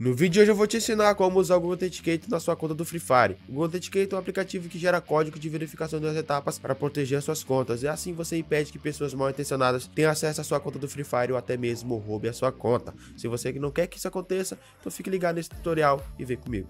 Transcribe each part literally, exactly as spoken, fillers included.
No vídeo de hoje eu vou te ensinar como usar o Google Authenticator na sua conta do Free Fire. O Google Authenticator é um aplicativo que gera código de verificação das etapas para proteger as suas contas, e assim você impede que pessoas mal intencionadas tenham acesso à sua conta do Free Fire ou até mesmo roube a sua conta. Se você não quer que isso aconteça, então fique ligado nesse tutorial e vem comigo.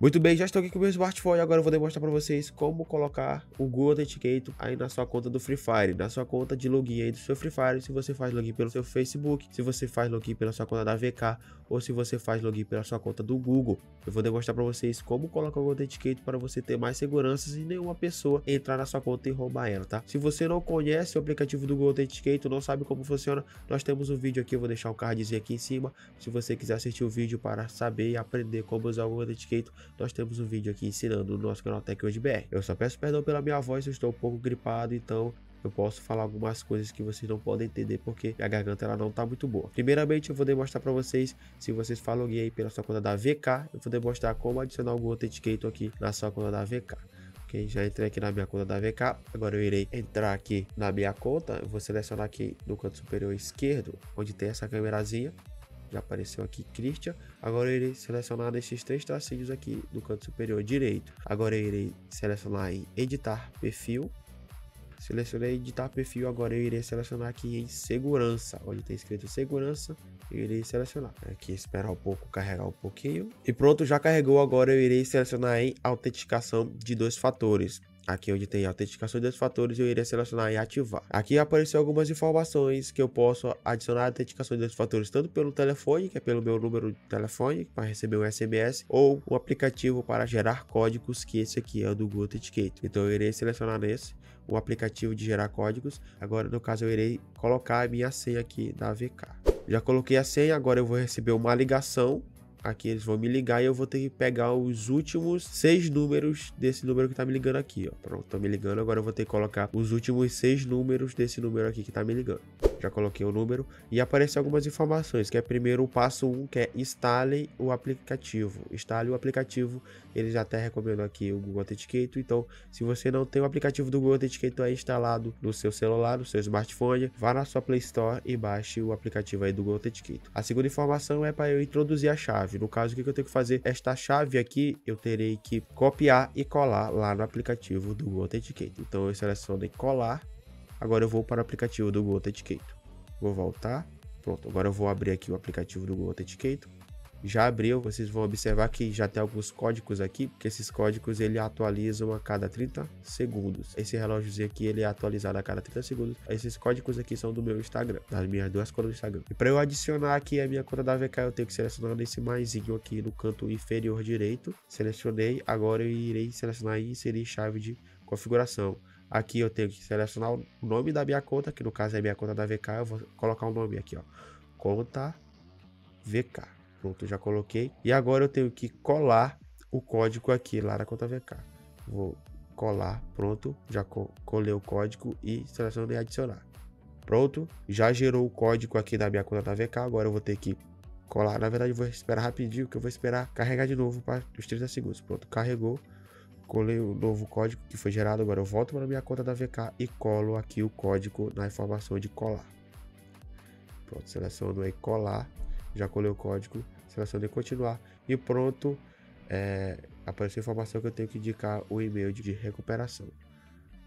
Muito bem, já estou aqui com o meu smartphone e agora eu vou demonstrar para vocês como colocar o Google Authenticator aí na sua conta do Free Fire, na sua conta de login aí do seu Free Fire, se você faz login pelo seu Facebook, se você faz login pela sua conta da V K ou se você faz login pela sua conta do Google. Eu vou demonstrar para vocês como colocar o Google Authenticator para você ter mais seguranças e nenhuma pessoa entrar na sua conta e roubar ela, tá? Se você não conhece o aplicativo do Google Authenticator, não sabe como funciona, nós temos um vídeo aqui, eu vou deixar o cardzinho aqui em cima. Se você quiser assistir o vídeo para saber e aprender como usar o Google Authenticator, nós temos um vídeo aqui ensinando no nosso canal Tech Hoje B R. Eu só peço perdão pela minha voz, eu estou um pouco gripado, então eu posso falar algumas coisas que vocês não podem entender porque a garganta ela não tá muito boa. Primeiramente eu vou demonstrar para vocês, se vocês falam alguém aí pela sua conta da V K, eu vou demonstrar como adicionar o Google Authenticator aqui na sua conta da V K. Ok, já entrei aqui na minha conta da V K, agora eu irei entrar aqui na minha conta, eu vou selecionar aqui no canto superior esquerdo, onde tem essa câmerazinha. Já apareceu aqui Christian, agora eu irei selecionar nesses três tracinhos aqui do canto superior direito. Agora eu irei selecionar em editar perfil, selecionei editar perfil, agora eu irei selecionar aqui em segurança, onde tem escrito segurança, eu irei selecionar. Aqui esperar um pouco, carregar um pouquinho e pronto, já carregou, agora eu irei selecionar em autenticação de dois fatores. Aqui onde tem autenticação de dois fatores, eu irei selecionar e ativar. Aqui apareceu algumas informações que eu posso adicionar a autenticação de dois fatores, tanto pelo telefone, que é pelo meu número de telefone, para receber um S M S, ou o aplicativo para gerar códigos, que esse aqui é o do Google Authenticator. Então eu irei selecionar nesse, o aplicativo de gerar códigos. Agora, no caso, eu irei colocar a minha senha aqui da V K. Já coloquei a senha, agora eu vou receber uma ligação. Aqui eles vão me ligar e eu vou ter que pegar os últimos seis números desse número que tá me ligando aqui, ó. Pronto, tô me ligando, agora eu vou ter que colocar os últimos seis números desse número aqui que tá me ligando. Já coloquei o número e aparecem algumas informações, que é primeiro o passo um, que é instale o aplicativo. Instale o aplicativo, eles até recomendam aqui o Google Authenticator, então se você não tem o aplicativo do Google Authenticator aí instalado no seu celular, no seu smartphone, vá na sua Play Store e baixe o aplicativo aí do Google Authenticator. A segunda informação é para eu introduzir a chave, no caso o que eu tenho que fazer? Esta chave aqui eu terei que copiar e colar lá no aplicativo do Google Authenticator, então eu seleciono em colar. Agora eu vou para o aplicativo do Google Authenticator. Vou voltar. Pronto, agora eu vou abrir aqui o aplicativo do Google Authenticator. Já abriu, vocês vão observar que já tem alguns códigos aqui, porque esses códigos ele atualizam a cada trinta segundos. Esse relógiozinho aqui ele é atualizado a cada trinta segundos. Esses códigos aqui são do meu Instagram, das minhas duas contas do Instagram. E para eu adicionar aqui a minha conta da V K, eu tenho que selecionar nesse maisinho aqui no canto inferior direito. Selecionei, agora eu irei selecionar e inserir chave de configuração. Aqui eu tenho que selecionar o nome da minha conta, que no caso é minha conta da V K, eu vou colocar o nome aqui, ó, conta V K. Pronto, já coloquei. E agora eu tenho que colar o código aqui, lá na conta V K. Vou colar, pronto, já colei o código e selecionei adicionar. Pronto, já gerou o código aqui da minha conta da V K, agora eu vou ter que colar. Na verdade eu vou esperar rapidinho, que eu vou esperar carregar de novo para os trinta segundos. Pronto, carregou. Colei o novo código que foi gerado, agora eu volto para a minha conta da V K e colo aqui o código na informação de colar. Pronto, seleciono aí colar, já colei o código, selecionei continuar e pronto, é, apareceu a informação que eu tenho que indicar o e-mail de recuperação.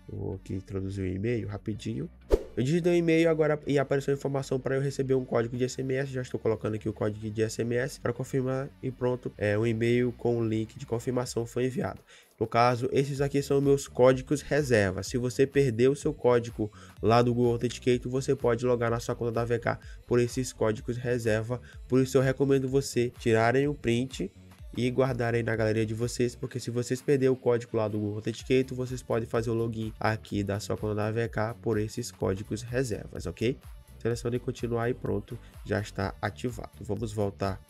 Vou aqui introduzir o e-mail rapidinho. Eu digitei o e-mail agora e apareceu a informação para eu receber um código de S M S. Já estou colocando aqui o código de S M S para confirmar e pronto, é, um e-mail com o link de confirmação foi enviado. No caso, esses aqui são meus códigos reserva. Se você perdeu o seu código lá do Google Authenticator, você pode logar na sua conta da V K por esses códigos reserva. Por isso eu recomendo você tirarem o print e guardarem na galeria de vocês, porque se vocês perderem o código lá do Google Authenticator, vocês podem fazer o login aqui da sua conta da V K por esses códigos reservas, ok? Selecione continuar e pronto, já está ativado. Vamos voltar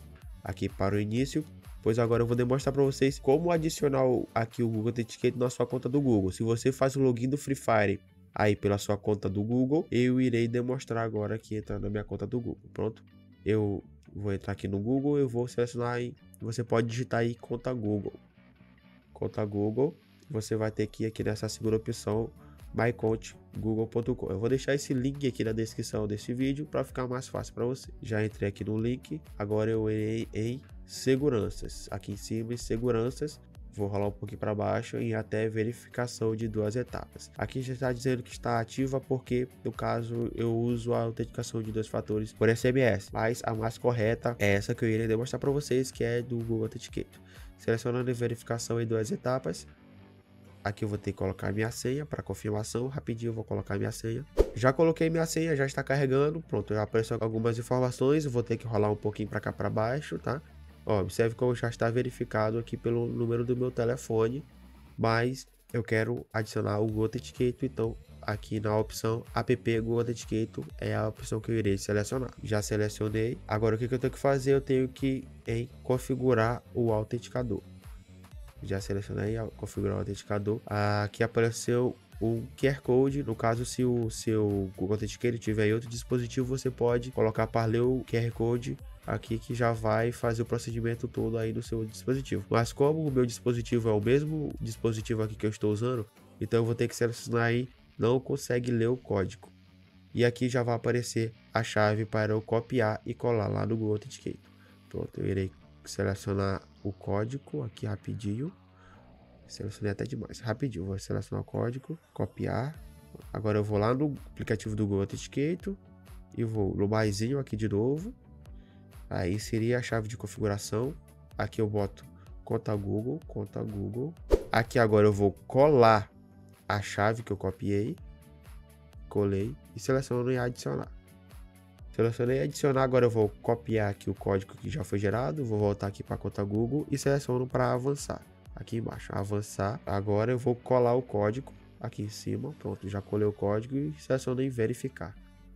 aqui para o início, pois agora eu vou demonstrar para vocês como adicionar aqui o Google Authenticator na sua conta do Google. Se você faz o login do Free Fire aí pela sua conta do Google, eu irei demonstrar agora aqui entrando na minha conta do Google. Pronto, eu vou entrar aqui no Google, eu vou selecionar aí, você pode digitar aí conta Google. Conta Google, você vai ter que ir aqui nessa segunda opção, my account google ponto com. Eu vou deixar esse link aqui na descrição desse vídeo para ficar mais fácil para você. Já entrei aqui no link, agora eu irei em seguranças. Aqui em cima em seguranças, vou rolar um pouquinho para baixo e até verificação de duas etapas. Aqui já está dizendo que está ativa porque, no caso, eu uso a autenticação de dois fatores por S M S. Mas a mais correta é essa que eu irei demonstrar para vocês, que é do Google Authenticator. Selecionando verificação em duas etapas. Aqui eu vou ter que colocar minha senha para confirmação. Rapidinho eu vou colocar minha senha. Já coloquei minha senha, já está carregando. Pronto, já apareceu algumas informações. Eu vou ter que rolar um pouquinho para cá para baixo, tá? Ó, observe como já está verificado aqui pelo número do meu telefone, mas eu quero adicionar o Google Authenticator, então aqui na opção app Google Authenticator é a opção que eu irei selecionar. Já selecionei, agora o que eu tenho que fazer? Eu tenho que em configurar o autenticador. Já selecionei, configurar o autenticador, aqui apareceu um Q R Code. No caso, se o seu Google Authenticator tiver em outro dispositivo, você pode colocar para ler o Q R Code aqui que já vai fazer o procedimento todo aí no seu dispositivo. Mas como o meu dispositivo é o mesmo dispositivo aqui que eu estou usando, então eu vou ter que selecionar aí, não consegue ler o código. E aqui já vai aparecer a chave para eu copiar e colar lá no Google Authenticator. Pronto, eu irei selecionar o código aqui rapidinho. Selecionei até demais, rapidinho, vou selecionar o código, copiar. Agora eu vou lá no aplicativo do Google Authenticator e vou no maisinho aqui de novo. Aí seria a chave de configuração. Aqui eu boto conta Google, conta Google. Aqui agora eu vou colar a chave que eu copiei. Colei e seleciono em adicionar. Selecionei adicionar, agora eu vou copiar aqui o código que já foi gerado. Vou voltar aqui para conta Google e seleciono para avançar. Aqui embaixo, avançar. Agora eu vou colar o código aqui em cima. Pronto, já colei o código e seleciono em verificar.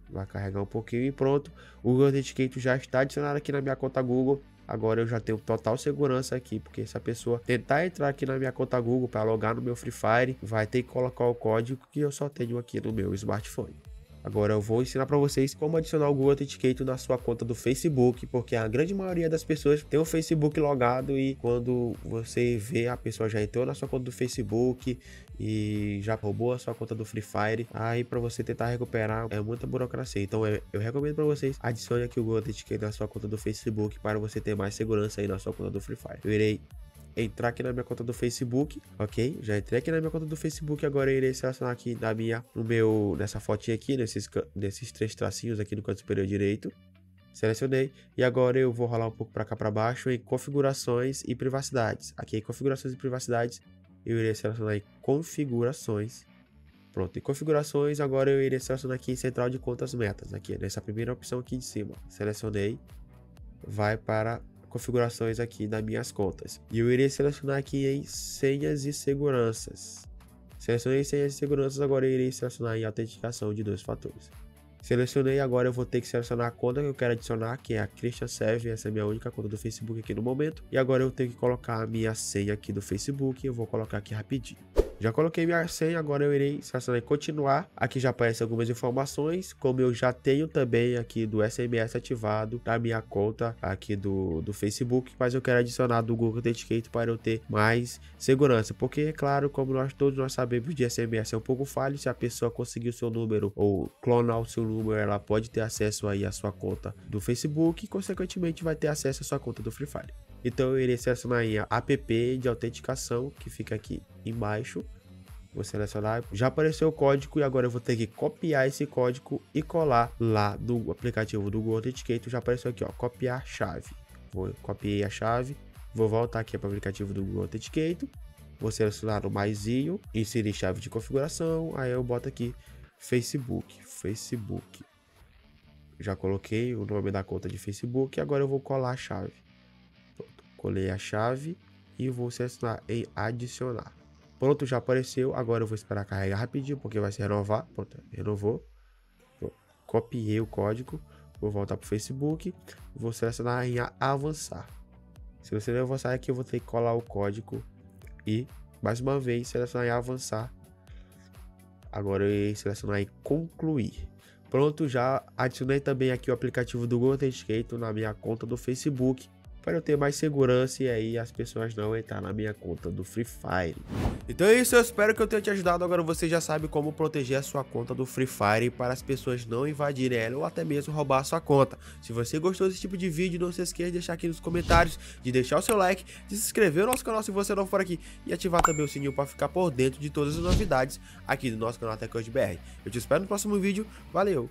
Vai carregar um pouquinho e pronto, o Google Authenticator já está adicionado aqui na minha conta Google. Agora eu já tenho total segurança aqui, porque se a pessoa tentar entrar aqui na minha conta Google para logar no meu Free Fire, vai ter que colocar o código que eu só tenho aqui no meu smartphone. Agora eu vou ensinar para vocês como adicionar o Google Authenticator na sua conta do Facebook, porque a grande maioria das pessoas tem o Facebook logado e quando você vê a pessoa já entrou na sua conta do Facebook e já roubou a sua conta do Free Fire, aí para você tentar recuperar é muita burocracia. Então eu recomendo para vocês, adicione aqui o Google Authenticator na sua conta do Facebook para você ter mais segurança aí na sua conta do Free Fire. Eu irei entrar aqui na minha conta do Facebook, ok? Já entrei aqui na minha conta do Facebook, agora eu irei selecionar aqui na minha, no meu, nessa fotinha aqui, nesses, nesses três tracinhos aqui no canto superior direito. Selecionei e agora eu vou rolar um pouco para cá para baixo em configurações e privacidades. Aqui em configurações e privacidades, eu irei selecionar em configurações. Pronto, em configurações, agora eu irei selecionar aqui em central de contas metas, aqui nessa primeira opção aqui de cima. Selecionei, vai para configurações aqui das minhas contas e eu irei selecionar aqui em senhas e seguranças. Selecionei senhas e seguranças, agora eu irei selecionar em autenticação de dois fatores. Selecionei, agora eu vou ter que selecionar a conta que eu quero adicionar, que é a Christian Serve. Essa é a minha única conta do Facebook aqui no momento e agora eu tenho que colocar a minha senha aqui do Facebook. Eu vou colocar aqui rapidinho. Já coloquei minha senha, agora eu irei selecionar em continuar. Aqui já aparecem algumas informações, como eu já tenho também aqui do S M S ativado da minha conta aqui do, do Facebook, mas eu quero adicionar do Google Authenticator para eu ter mais segurança, porque é claro, como nós todos nós sabemos, de S M S é um pouco falho. Se a pessoa conseguir o seu número ou clonar o seu número, ela pode ter acesso aí à sua conta do Facebook e consequentemente vai ter acesso à sua conta do Free Fire. Então eu irei selecionar aí a app de autenticação, que fica aqui embaixo. Vou selecionar, já apareceu o código e agora eu vou ter que copiar esse código e colar lá no aplicativo do Google Authenticator. Já apareceu aqui, ó, copiar chave. Vou copiei a chave, vou voltar aqui para o aplicativo do Google Authenticator, vou selecionar o maisinho, inserir chave de configuração, aí eu boto aqui Facebook, Facebook. Já coloquei o nome da conta de Facebook, agora eu vou colar a chave. Pronto, colei a chave e vou selecionar em adicionar. Pronto, já apareceu. Agora eu vou esperar carregar rapidinho, porque vai se renovar. Pronto, renovou. Pronto, copiei o código. Vou voltar para o Facebook. Vou selecionar em avançar. Se você não avançar aqui, eu vou ter que colar o código. E, mais uma vez, selecionar em avançar. Agora eu irei selecionar em concluir. Pronto, já adicionei também aqui o aplicativo do Google Authenticator na minha conta do Facebook. para eu ter mais segurança e aí as pessoas não entrar na minha conta do Free Fire. Então é isso, eu espero que eu tenha te ajudado. Agora você já sabe como proteger a sua conta do Free Fire para as pessoas não invadirem ela ou até mesmo roubar a sua conta. Se você gostou desse tipo de vídeo, não se esqueça de deixar aqui nos comentários, de deixar o seu like, de se inscrever no nosso canal se você não for aqui e ativar também o sininho para ficar por dentro de todas as novidades aqui do nosso canal Tech Hoje B R. Eu te espero no próximo vídeo, valeu!